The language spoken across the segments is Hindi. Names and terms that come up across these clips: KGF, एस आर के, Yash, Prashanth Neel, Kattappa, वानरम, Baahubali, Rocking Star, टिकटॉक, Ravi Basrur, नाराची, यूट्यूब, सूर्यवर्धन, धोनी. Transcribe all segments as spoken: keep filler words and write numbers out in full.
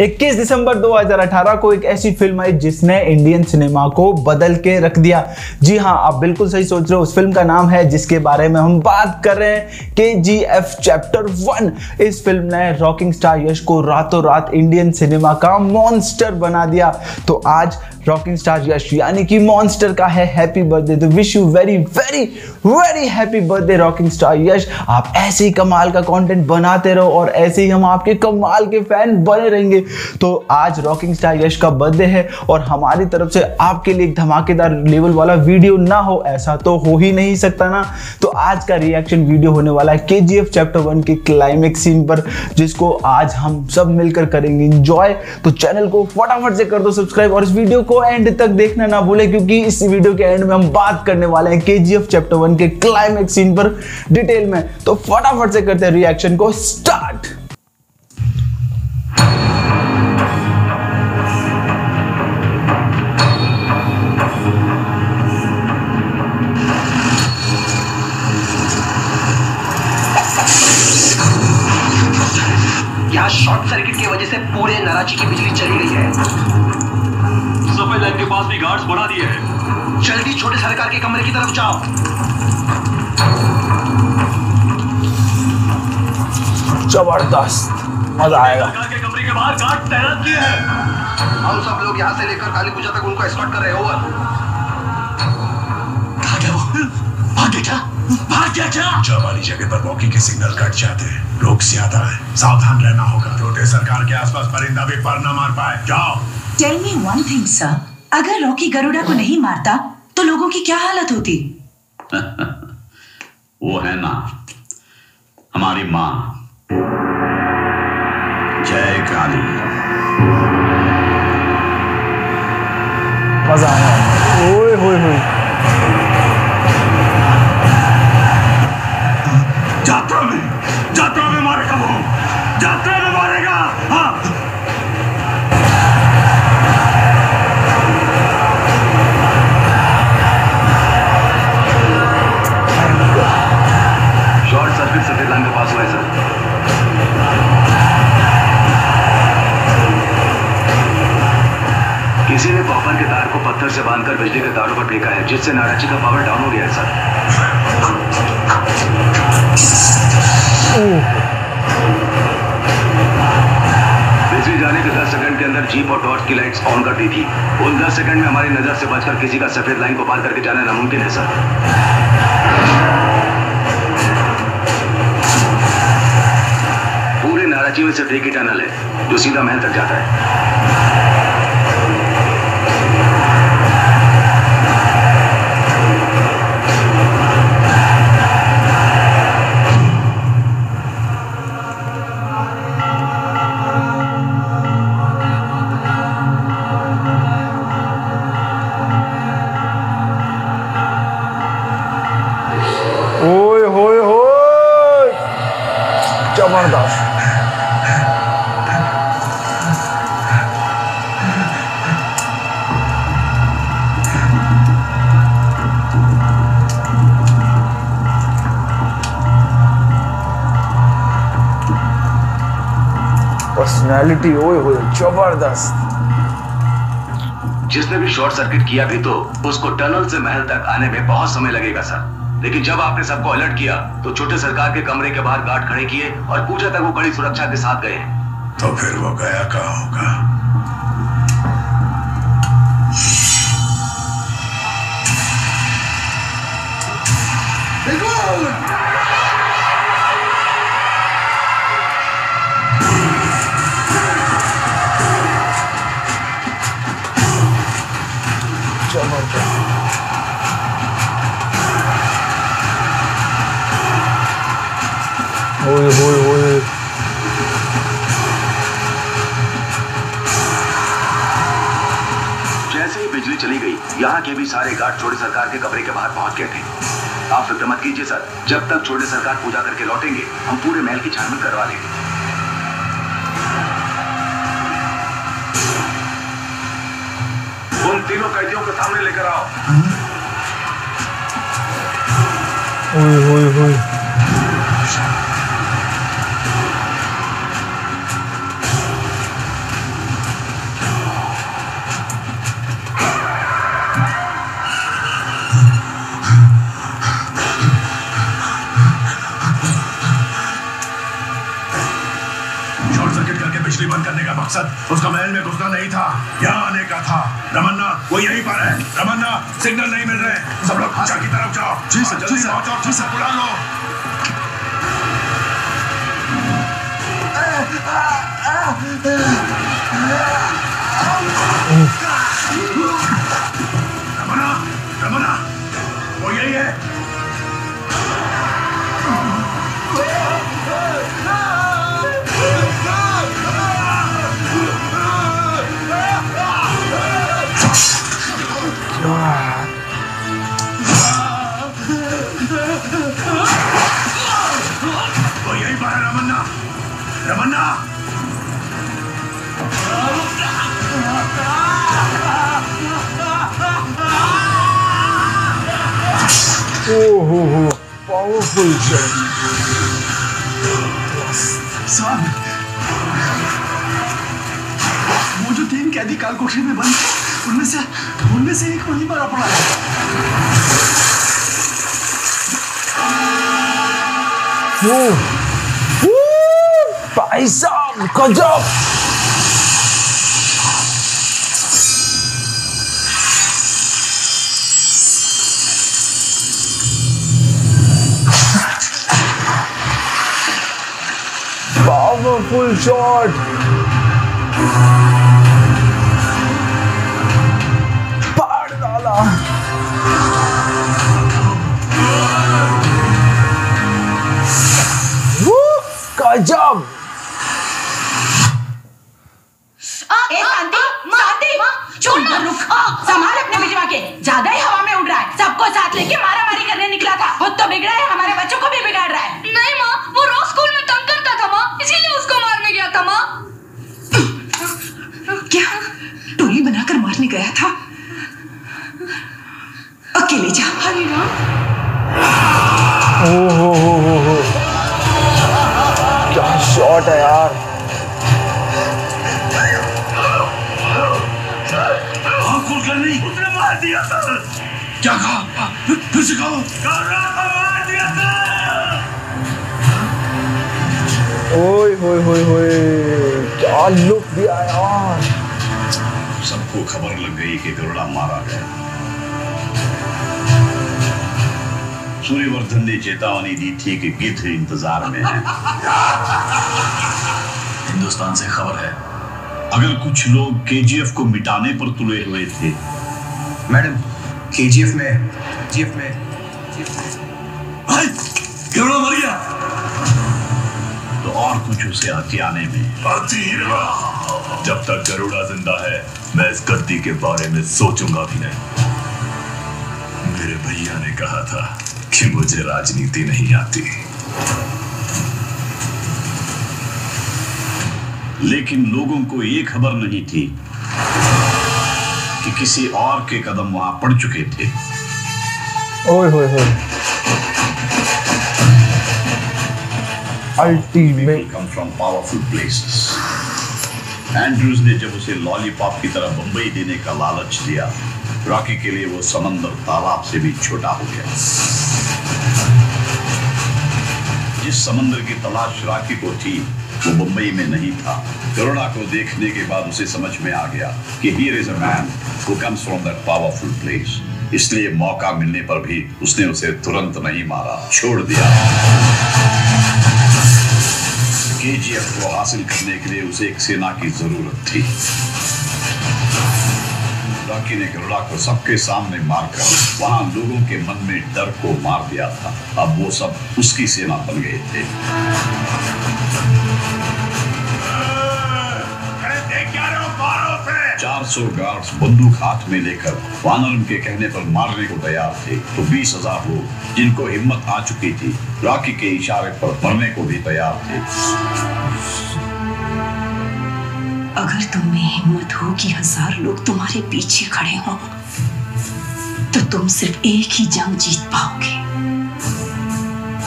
इक्कीस दिसंबर दो हज़ार अठारह को एक ऐसी फिल्म आई जिसने इंडियन सिनेमा को बदल के रख दिया। जी हाँ, आप बिल्कुल सही सोच रहे हो। उस फिल्म का नाम है जिसके बारे में हम बात कर रहे हैं, K G F chapter one. इस फिल्म ने रॉकिंग स्टार यश को रातों रात इंडियन सिनेमा का मॉन्स्टर बना दिया। तो आज रॉकिंग स्टार यश यानी कि मॉन्स्टर का है हैप्पी बर्थडे। तो wish you very very very happy birthday rocking star Yash. आप ऐसे ही कमाल का कंटेंट बनाते रहो और ऐसे ही हम आपके कमाल के फैन बने रहेंगे। तो आज रॉकिंग स्टार यश का बर्थडे है और हमारी तरफ से आपके लिए एक धमाकेदार लेवल वाला वीडियो ना हो, ऐसा तो हो ही नहीं सकता ना। तो आज का रिएक्शन वीडियो होने वाला है K G F chapter one के क्लाइमेक्स सीन पर, जिसको आज हम सब मिलकर करेंगे इंजॉय। तो चैनल को फटाफट से कर दो सब्सक्राइब और इस वीडियो को एंड तक देखना ना भूले, क्योंकि इस वीडियो के एंड में हम बात करने वाले हैं K G F chapter one के क्लाइमेक्स सीन पर डिटेल में। तो फटाफट से करते हैं रिएक्शन को स्टार्ट। शॉर्ट सर्किट की वजह से पूरे नाराची की बिजली चली गई है। सफेद लाइन के पास भी गार्ड्स बढ़ा दिए हैं। जल्दी छोटे सरकार के कमरे की तरफ जाओ। जबरदस्त मजा आएगा। सरकार के कमरे के बाहर गार्ड तैनात किए हैं। हम सब लोग यहाँ से लेकर काली पूजा तक उनको एस्कॉर्ट कर रहे हो। कहाँ गया वो? भाग गया? जब हमारी जगह पर वॉकी के सिग्नल कट जाते हैं, लोग ज्यादा है, सावधान रहना होगा। छोटे सरकार के आसपास परिंदा भी पर ना मार पाए। जाओ। Tell me one thing sir, अगर रॉकी गरुड़ा को नहीं मारता तो लोगों की क्या हालत होती? वो है ना हमारी माँ। जय काली। मजा आया। ओए होए होए। किसी ने कॉपर के तार को पत्थर से बांधकर बिजली के तारों पर फेंका है, जिससे नाराची का पावर डाउन हो गया है सर। बिजली जाने के दस सेकंड के अंदर जीप और टॉर्च की लाइट्स ऑन कर दी थी। उन दस सेकंड में हमारी नजर से बचकर किसी का सफेद लाइन को पार करके जाना नामुमकिन है सर। पूरे नाराची में सिर्फ एक ही टनल है जो सीधा महल तक जाता है। पर्सनैलिटी ओए होए जबरदस्त। जिसने भी शॉर्ट सर्किट किया भी तो उसको टनल से महल तक आने में बहुत समय लगेगा सर, लेकिन जब आपने सबको अलर्ट किया तो छोटे सरकार के कमरे के बाहर गार्ड खड़े किए और पूजा तक वो कड़ी सुरक्षा के साथ गए। तो फिर वो गया कहाँ होगा? ओए ओए ओए। जैसे ही बिजली चली गई, यहाँ के भी सारे गार्ड छोटे सरकार के कमरे के बाहर पहुँच गए थे। आप फिक्र मत कीजिए सर, जब तक छोटे सरकार पूजा करके लौटेंगे हम पूरे महल की छानबीन करवा लेंगे। उन तीनों कैदियों को सामने लेकर आओ। ओए ओए ओए। करने का मकसद उसका महल में घुसना नहीं था, यहाँ आने का था। रमन्ना वो यहीं पर है। रमन्ना सिग्नल नहीं मिल रहे, सब लोग खाचा की तरफ जाओ। जी सर, जल्दी पहुंचो, जी सर, बुला लो। रमन्ना, रमन्ना वो यही है। रमन्ना, ओह हो हो, पावरफुल साहब। वो जो तीन कैदी काल कोठरी में बंद, उनमें से उनमें से एक वहीं पर पड़ा है। भाई साहब गजब, पावरफुल शॉट, पार डाला। गजब। संभाल अपने भिजवा के, ज्यादा ही हवा में उड़ रहा है। सबको साथ लेके मारा मारी करने निकला था, खुद तो बिगड़ा है, हमारे बच्चों को भी बिगाड़ रहा है। नहीं माँ, वो रोज स्कूल में तंग करता था माँ, इसीलिए उसको मारने गया था माँ। क्या टोली बनाकर मारने गया था? अकेले जा। हरे राम। ओह हो हो हो हो, क्या शॉट है यार। दिया सर। क्या कहा? फिर से कहो। दिया सर। ओए होए होए होए, क्या लुक दिया यार। सबको खबर लग गई कि गरुड़ा मारा गया। सूर्यवर्धन ने चेतावनी दी थी कि गिद्ध इंतजार में है। हिंदुस्तान से खबर है, अगर कुछ लोग केजीएफ को मिटाने पर तुले हुए थे। मैडम, केजीएफ में केजीएफ में गरुड़ा मर गया तो और कुछ उसे हथियाने में। जब तक गरुड़ा जिंदा है मैं इस गद्दी के बारे में सोचूंगा भी नहीं। मेरे भैया ने कहा था कि मुझे राजनीति नहीं आती, लेकिन लोगों को ये खबर नहीं थी कि किसी और के कदम वहां पड़ चुके थे। ओए होए होए, ultimate come from powerful places. Andrews ने जब उसे लॉलीपॉप की तरह बंबई देने का लालच दिया, रॉकी के लिए वो समंदर तालाब से भी छोटा हो गया। जिस समंदर की तलाश रॉकी को थी वो बंबई में नहीं था। गरुड़ा को देखने के बाद उसे समझ में आ गया कि here is a man who comes from that powerful place। इसलिए मौका मिलने पर भी उसने उसे तुरंत नहीं मारा, छोड़ दिया। केजीएफ को हासिल करने के लिए उसे एक सेना की जरूरत थी। रॉकी ने गरुड़ा को सबके सामने मारकर वहां लोगों के मन में डर को मार दिया था। अब वो सब उसकी सेना बन गए थे। चार सौ गार्ड्स बंदूक हाथ में लेकर वानरम के कहने पर मारने को तैयार थे, तो बीस हजार लोग जिनको हिम्मत आ चुकी थी रॉकी के इशारे पर मरने को भी तैयार थे। अगर तुम्हें हिम्मत हो कि हजार लोग तुम्हारे पीछे खड़े हों, तो तुम सिर्फ एक ही जंग जीत पाओगे।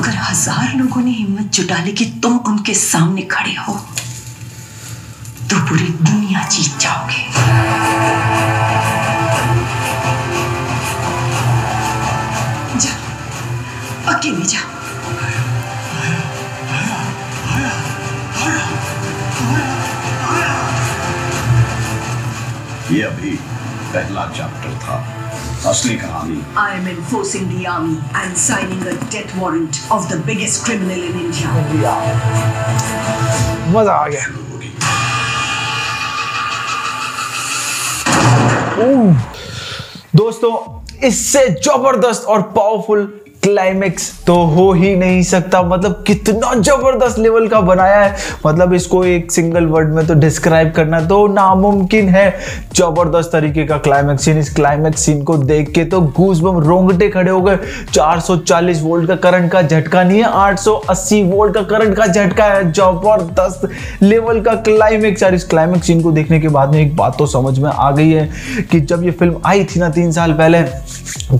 अगर हजार लोगों ने हिम्मत जुटा ली कि तुम उनके सामने खड़े हो, तो पूरी दुनिया जीत जाओगे। जा, अकेले जा। आया, आया, आया, आया, आया, आया, आया। ये अभी पहला चैप्टर था। असली कहानी। I am enforcing the army and signing a death warrant of the biggest criminal in India. मजा आ गया। दोस्तों, इससे जबरदस्त और पावरफुल क्लाइमेक्स तो हो ही नहीं सकता। मतलब कितना जबरदस्त लेवल का बनाया है, मतलब इसको एक सिंगल वर्ड में तो डिस्क्राइब करना तो नामुमकिन है। जबरदस्त तरीके का क्लाइमेक्स सीन। इस क्लाइमेक्स सीन को देख के तो गूजबम रोंगटे खड़े हो गए। चार सौ चालीस वोल्ट का करंट का झटका नहीं है, आठ सौ अस्सी वोल्ट का करंट का झटका है। जबरदस्त लेवल का क्लाइमेक्स। यार, इस क्लाइमेक्स सीन को देखने के बाद में एक बात तो समझ में आ गई है कि जब ये फिल्म आई थी ना तीन साल पहले,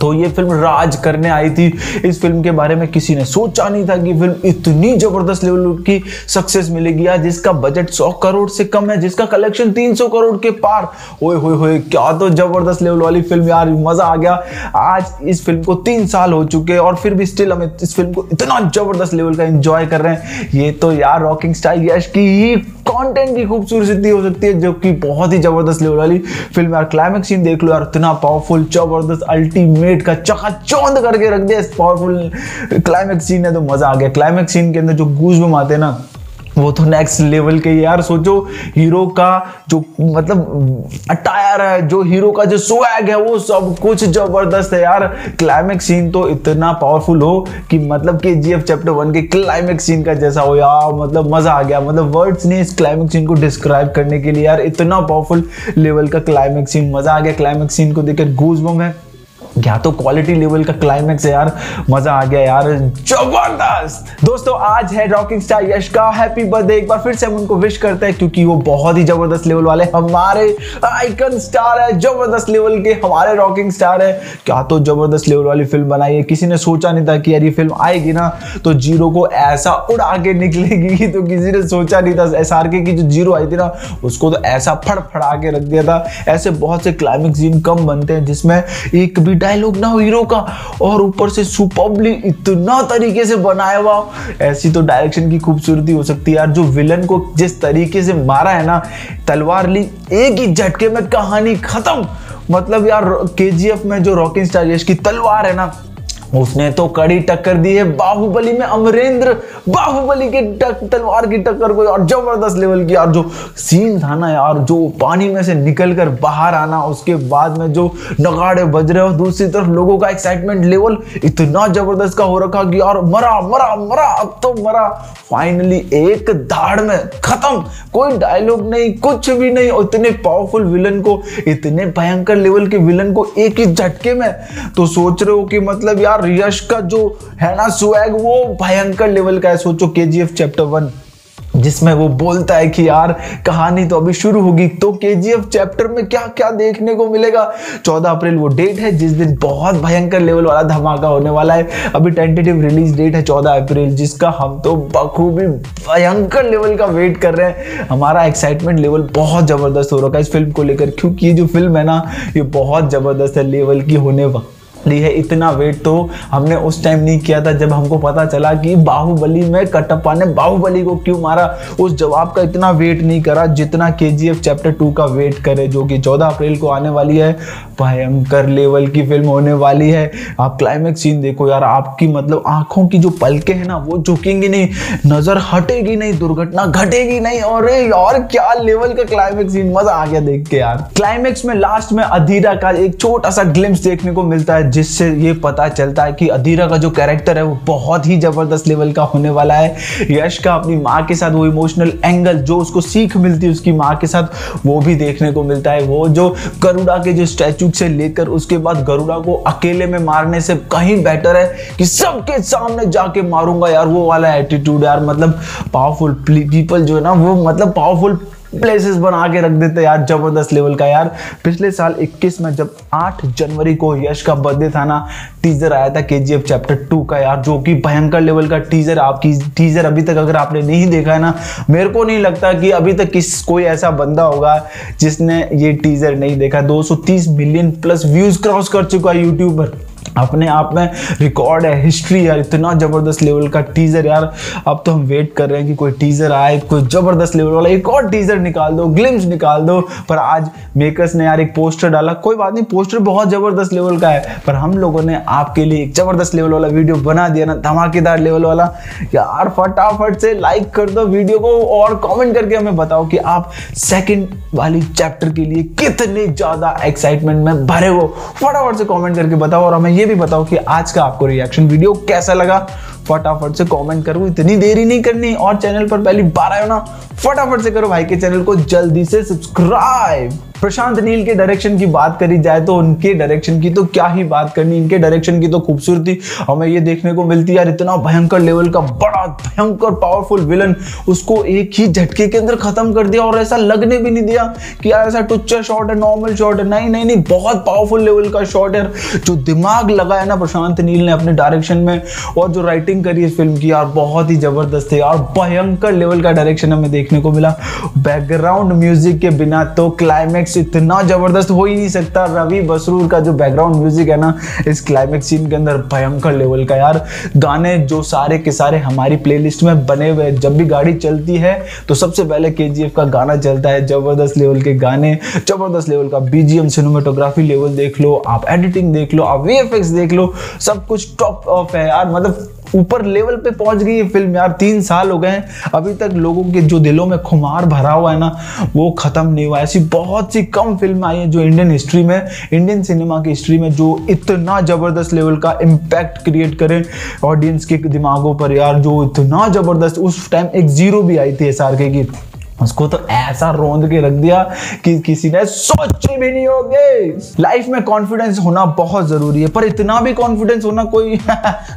तो ये फिल्म राज करने आई थी। इस फिल्म के बारे में किसी ने सोचा नहीं था कि फिल्म इतनी जबरदस्त लेवल की सक्सेस मिलेगी। यार, जिसका बजट सौ करोड़ से कम है, जिसका कलेक्शन तीन सौ करोड़ के पार। ओए होए होए, क्या तो जबरदस्त लेवल वाली फिल्म। यार, मजा आ गया। आज इस फिल्म को तीन साल हो चुके हैं और फिर भी स्टिल हम इस फिल्म को इतना जबरदस्त लेवल का एंजॉय कर रहे हैं। ये तो यार रॉकिंग स्टाइल यश की ही कंटेंट की खूबसूरती हो सकती है, जो कि बहुत ही जबरदस्त लेवल वाली फिल्म। यार, क्लाइमेक्स सीन देख लो यार, इतना पावरफुल जबरदस्त अल्टीमेट का चकाचौंध करके रख दिया। पावरफुल क्लाइमेक्स सीन है तो मजा आ गया। क्लाइमेक्स सीन के अंदर जो गूजबम्स आते हैं ना, वो तो नेक्स्ट लेवल के। यार सोचो, हीरो का जो मतलब अटायर है, जो हीरो का जो स्वैग है, वो सब कुछ जबरदस्त है। यार, क्लाइमेक्स सीन तो इतना पावरफुल हो कि मतलब केजीएफ चैप्टर वन के क्लाइमेक्स सीन का जैसा हो। यार, मतलब मजा आ गया। मतलब वर्ड्स ने इस क्लाइमेक्स सीन को डिस्क्राइब करने के लिए। यार, इतना पावरफुल लेवल का क्लाइमेक्स सीन, मजा आ गया। क्लाइमेक्स सीन को देखकर गूजबम्स है। क्या तो क्वालिटी लेवल का क्लाइमेक्स है। यार, मजा आ गया। यार, जबरदस्त। दोस्तों, आज है रॉकिंग स्टार यश का हैप्पी बर्थडे। एक बार फिर से हम उनको विश करते हैं, क्योंकि वो बहुत ही जबरदस्त लेवल वाले हमारे आइकन स्टार है, जबरदस्त लेवल के हमारे रॉकिंग स्टार है। क्या तो जबरदस्त लेवल वाली फिल्म बनाई है। किसी ने सोचा नहीं था कि यार ये फिल्म आएगी ना तो जीरो को ऐसा उड़ा के निकलेगी। तो किसी ने सोचा नहीं था। एस आर के की जो जीरो आई थी ना, उसको तो ऐसा फड़फड़ा के रख दिया था। ऐसे बहुत से क्लाइमेक्स सीन कम बनते हैं जिसमें एक भी डायलॉग ना हो हीरो का, और ऊपर से सुपरबली इतना तरीके से बनाया हुआ। ऐसी तो डायरेक्शन की खूबसूरती हो सकती है। यार, जो विलन को जिस तरीके से मारा है ना, तलवार ली, एक ही झटके में कहानी खत्म। मतलब यार, केजीएफ में जो रॉकिंग स्टार यश की तलवार है ना, उसने तो कड़ी टक्कर दी है। बाहुबली में अमरेंद्र बाहुबली के तलवार की टक्कर को और जबरदस्त लेवल की। यार, जो सीन था ना, यार जो पानी में से निकलकर बाहर आना, उसके बाद में जो नगाड़े बज रहे हो, दूसरी तरफ लोगों का एक्साइटमेंट लेवल इतना जबरदस्त का हो रखा कि यार मरा मरा मरा, अब तो मरा। फाइनली एक धाड़ में खत्म। कोई डायलॉग नहीं, कुछ भी नहीं। इतने पावरफुल विलन को, इतने भयंकर लेवल के विलन को एक ही झटके में। तो सोच रहे हो कि मतलब यार यश का जो है ना स्वैग, वो भयंकर लेवल का है। सोचो केजीएफ चैप्टर वन, जिसमें वो बोलता है कि यार कहानी तो अभी शुरू होगी, तो केजीएफ चैप्टर में क्या क्या देखने को मिलेगा। चौदह अप्रैल वो डेट है जिस दिन बहुत भयंकर लेवल वाला धमाका होने वाला है। अभी टेंटेटिव रिलीज डेट है चौदह अप्रैल, जिसका हम तो बखूबी भयंकर लेवल का वेट कर रहे हैं। हमारा एक्साइटमेंट लेवल बहुत ज़बरदस्त हो रखा है इस फिल्म को लेकर, क्योंकि ये जो फिल्म है ना, ये बहुत ज़बरदस्त है लेवल की होने वाली है। इतना वेट तो हमने उस टाइम नहीं किया था जब हमको पता चला कि बाहुबली में कटप्पा ने बाहुबली को क्यों मारा। उस जवाब का इतना वेट नहीं करा जितना केजीएफ चैप्टर टू का वेट करे, जो कि चौदह अप्रैल को आने वाली है। भयंकर लेवल की फिल्म होने वाली है। आप क्लाइमेक्स सीन देखो यार, आपकी मतलब आंखों की जो पलकें हैं ना, वो झुकेंगी नहीं, नज़र हटेगी नहीं, दुर्घटना घटेगी नहीं। और यार, क्या लेवल का क्लाइमेक्स सीन, मज़ा आ गया देख के। यार, क्लाइमेक्स में लास्ट में अधीरा का एक छोटा सा ग्लिम्स देखने को मिलता है, जिससे ये पता चलता है कि अधीरा का जो कैरेक्टर है वो बहुत ही जबरदस्त लेवल का होने वाला है। यश का अपनी माँ के साथ वो इमोशनल एंगल, जो उसको सीख मिलती है उसकी माँ के साथ, वो भी देखने को मिलता है। वो जो गरुड़ा के जो स्टैचू से लेकर उसके बाद गरुड़ा को अकेले में मारने से कहीं बेटर है कि सबके सामने जाके मारूंगा। यार, वो वाला एटीट्यूड। यार, मतलब पावरफुल पीपल जो है ना, वो मतलब पावरफुल प्लेसेस बना के रख देते। यार, जबरदस्त लेवल का। यार, पिछले साल इक्कीस में जब आठ जनवरी को यश का बर्थडे था ना, टीजर आया था केजीएफ चैप्टर टू का। यार, जो कि भयंकर लेवल का टीजर। आपकी टीजर अभी तक अगर आपने नहीं देखा है ना, मेरे को नहीं लगता कि अभी तक किस कोई ऐसा बंदा होगा जिसने ये टीजर नहीं देखा। दो सौ तीस मिलियन प्लस व्यूज क्रॉस कर चुका है यूट्यूब पर। अपने आप में रिकॉर्ड है, हिस्ट्री है। इतना ज़बरदस्त लेवल का टीज़र यार, अब तो हम वेट कर रहे हैं कि कोई टीज़र आए, कोई ज़बरदस्त लेवल वाला एक और टीज़र निकाल दो, ग्लिम्स निकाल दो। पर आज मेकर्स ने यार एक पोस्टर डाला, कोई बात नहीं, पोस्टर बहुत ज़बरदस्त लेवल का है, पर हम लोगों ने आपके लिए एक ज़बरदस्त लेवल वाला वीडियो बना दिया ना, धमाकेदार लेवल वाला। यार फटाफट से लाइक कर दो वीडियो को और कॉमेंट करके हमें बताओ कि आप सेकेंड वाली चैप्टर के लिए कितने ज़्यादा एक्साइटमेंट में भरे हो। फटाफट से कॉमेंट करके बताओ और हमें ये भी बताओ कि आज का आपको रिएक्शन वीडियो कैसा लगा। फटाफट से कमेंट करो, इतनी देरी नहीं करनी। और चैनल पर पहली बार आए हो ना, फटाफट से करो भाई के चैनल को जल्दी से सब्सक्राइब। प्रशांत नील के डायरेक्शन की बात करी जाए तो उनके डायरेक्शन की तो क्या ही बात करनी, इनके डायरेक्शन की तो खूबसूरती हमें ये देखने को मिलती है यार। इतना भयंकर लेवल का बड़ा भयंकर पावरफुल विलन, उसको एक ही झटके के अंदर खत्म कर दिया और ऐसा लगने भी नहीं दिया कि यार ऐसा टुच्चा शॉट है, नॉर्मल शॉट है। नहीं नहीं नहीं, बहुत पावरफुल लेवल का शॉट है। जो दिमाग लगाया ना प्रशांत नील ने अपने डायरेक्शन में और जो राइटिंग करी इस फिल्म की यार, बहुत ही जबरदस्त है यार। भयंकर लेवल का डायरेक्शन हमें देखने को मिला। बैकग्राउंड म्यूजिक के बिना तो क्लाइमैक्स इतना जबरदस्त हो ही नहीं सकता। रवि बसरूर का जो बैकग्राउंड म्यूजिक है ना इस क्लाइमेक्स सीन के अंदर, भयंकर लेवल का यार। गाने जो सारे के सारे हमारी प्लेलिस्ट में बने हुए हैं, जब भी गाड़ी चलती है तो सबसे पहले केजीएफ का गाना चलता है। जबरदस्त लेवल के गाने, जबरदस्त लेवल का बीजीएम, सिनेमेटोग्राफी लेवल देख लो आप, एडिटिंग देख लो आप, वीएफएक्स देख लो, सब कुछ टॉप ऑफ है यार। मतलब ऊपर लेवल पे पहुंच गई ये फिल्म यार। तीन साल हो गए हैं, अभी तक लोगों के जो दिलों में खुमार भरा हुआ है ना वो खत्म नहीं हुआ। ऐसी बहुत सी कम फिल्म आई हैं जो इंडियन हिस्ट्री में, इंडियन सिनेमा की हिस्ट्री में, जो इतना ज़बरदस्त लेवल का इम्पैक्ट क्रिएट करें ऑडियंस के दिमागों पर यार। जो इतना ज़बरदस्त, उस टाइम एक जीरो भी आई थी एस आर के की, उसको तो ऐसा रोंद के रख दिया कि किसी ने सोचे भी नहीं होंगे। लाइफ में कॉन्फिडेंस होना बहुत जरूरी है, पर इतना भी कॉन्फिडेंस होना कोई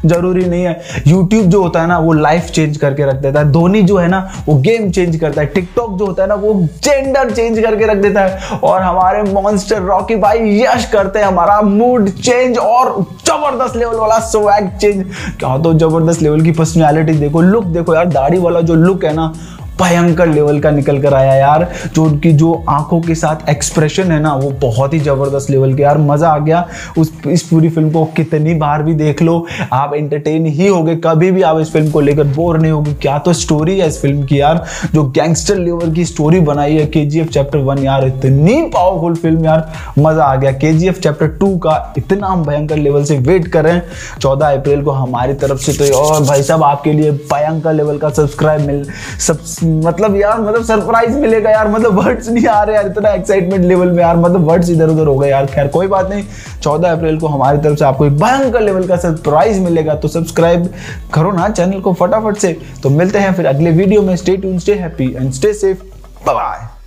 जरूरी नहीं है। यूट्यूब जो होता है ना वो लाइफ चेंज करके रख देता है, धोनी जो है ना वो गेम चेंज करता है, टिकटॉक जो होता है ना वो जेंडर चेंज करके रख देता है, और हमारे मॉन्स्टर रॉकी भाई यश करते हैं हमारा मूड चेंज और जबरदस्त लेवल वाला स्वैग चेंज। क्या तो जबरदस्त लेवल की पर्सनैलिटी देखो, लुक देखो यार, दाढ़ी वाला जो लुक है ना भयंकर लेवल का निकल कर आया यार। जो उनकी जो आंखों के साथ एक्सप्रेशन है ना वो बहुत ही ज़बरदस्त लेवल के यार। मज़ा आ गया उस इस पूरी फिल्म को, कितनी बार भी देख लो आप एंटरटेन ही होगे, कभी भी आप इस फिल्म को लेकर बोर नहीं होगे। क्या तो स्टोरी है इस फिल्म की यार, जो गैंगस्टर लेवल की स्टोरी बनाई है केजीएफ चैप्टर वन यार। इतनी पावरफुल फिल्म यार, मज़ा आ गया। केजीएफ चैप्टर टू का इतना हम भयंकर लेवल से वेट करें चौदह अप्रैल को हमारी तरफ से। तो और भाई साहब आपके लिए भयंकर लेवल का सब्सक्राइब मिल सब मतलब यार मतलब सरप्राइज मिलेगा यार। मतलब वर्ड्स नहीं आ रहे यार, इतना एक्साइटमेंट लेवल में यार, मतलब वर्ड्स इधर उधर हो गए यार। खैर कोई बात नहीं, चौदह अप्रैल को हमारी तरफ से आपको एक भयंकर लेवल का सरप्राइज मिलेगा। तो सब्सक्राइब करो ना चैनल को फटाफट से। तो मिलते हैं फिर अगले वीडियो में। Stay tuned, stay happy and stay safe. Bye bye.